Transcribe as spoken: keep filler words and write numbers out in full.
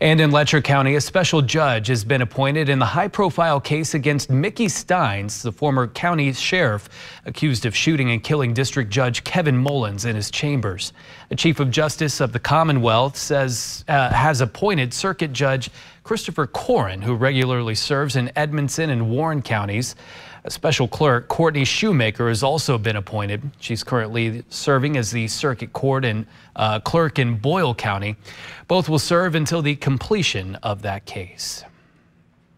And in Letcher County, a special judge has been appointed in the high-profile case against Mickey Stines, the former county sheriff, accused of shooting and killing District Judge Kevin Mullins in his chambers. The Chief of Justice of the Commonwealth says uh, has appointed Circuit Judge Christopher Cohron, who regularly serves in Edmondson and Warren counties. A special clerk, Courtney Shoemaker, has also been appointed. She's currently serving as the circuit court and uh, clerk in Boyle County. Both will serve until the completion of that case.